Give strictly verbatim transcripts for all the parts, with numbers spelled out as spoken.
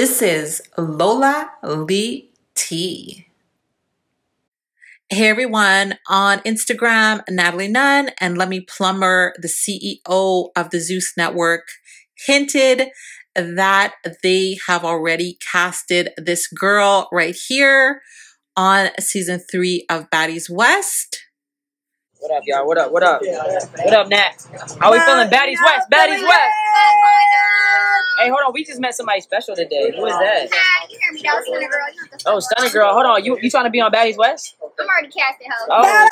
This is Lola Lee Tea. Hey everyone, on Instagram, Natalie Nunn and Lemmy Plumber, the C E O of the Zeus Network, hinted that they have already casted this girl right here on season three of Baddies West. What up, y'all? What up? What up? What up, Nat? How we feeling? Baddies West. Baddies West. Hey, hold on. We just met somebody special today. Who is that? Oh, Stunna Girl. Hold on. You you trying to be on Baddies West? I'm already casted, ho. Oh, I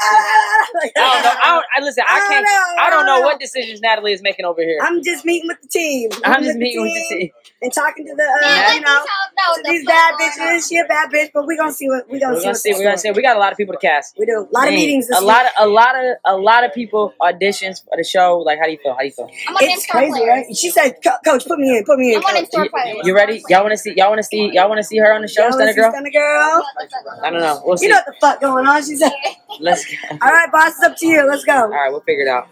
don't know. I, don't, I listen. I can't. I don't know what decisions Natalie is making over here. I'm just meeting with the team. I'm, I'm just meeting with the team and talking to the uh, yeah, you know the these bad bitches. She a bad bitch, but we gonna see what we gonna, we gonna see. We gonna see. We got a lot of people to cast. We do a lot of meetings. A lot of a lot of a lot of people auditions for the show. Like, how do you feel? How do you feel? It's crazy, right? She said, "Coach, put me in. Put me in." You ready? Y'all want to see? Y'all want to see? Y'all want to see her on the show, Stunna Girl? Stunna Girl. I don't know. We'll see. You know what the fuck going on? She said. Let's go. All right, boss, it's up to you. Let's go. All right, we'll figure it out.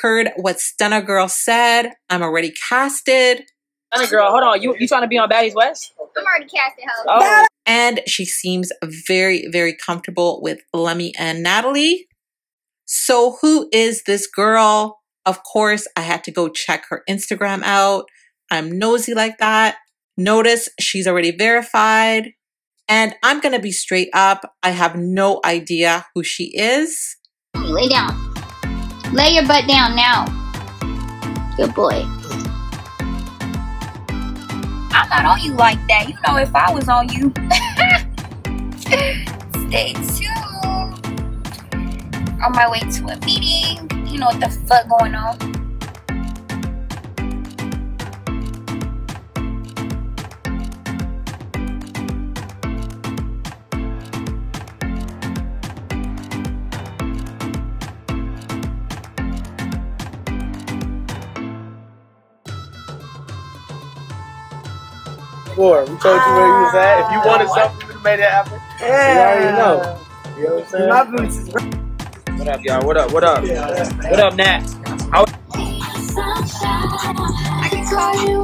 Heard what Stunna Girl said. I'm already casted. Stunna Girl, hold on. You you trying to be on Baddies West? I'm already casted, ho. Oh. And she seems very, very comfortable with Lemmy and Natalie. So who is this girl? Of course, I had to go check her Instagram out. I'm nosy like that. Notice she's already verified. And I'm going to be straight up. I have no idea who she is. Lay down. Lay your butt down now. Good boy. I'm not on you like that. You know if I was on you. Stay tuned. On my way to a meeting. You know what the fuck going on. We told you where you was at. If you wanted something, we would have made it happen. Yeah. You already know. You know what I'm saying? My boots is right. What up, y'all? What up? What up? Yeah, what up, Nat? How I can call you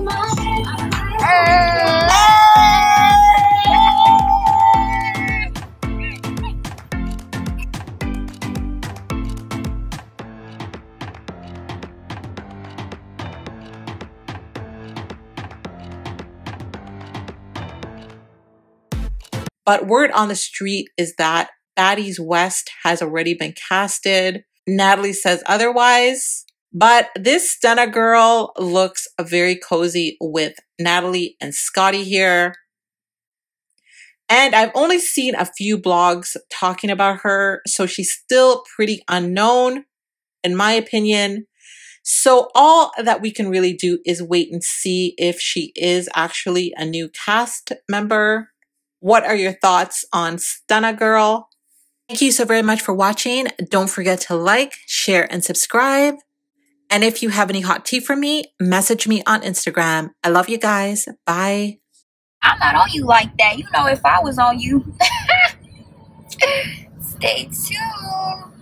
But word on the street is that Baddies West has already been casted. Natalie says otherwise, but this Stunna Girl looks very cozy with Natalie and Scotty here. And I've only seen a few blogs talking about her, so she's still pretty unknown, in my opinion. So all that we can really do is wait and see if she is actually a new cast member. What are your thoughts on Stunna Girl? Thank you so very much for watching. Don't forget to like, share, and subscribe. And if you have any hot tea for me, message me on Instagram. I love you guys. Bye. I'm not on you like that. You know if I was on you. Stay tuned.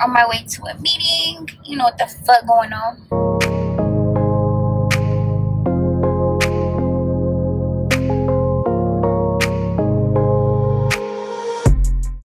On my way to a meeting. You know what the fuck going on.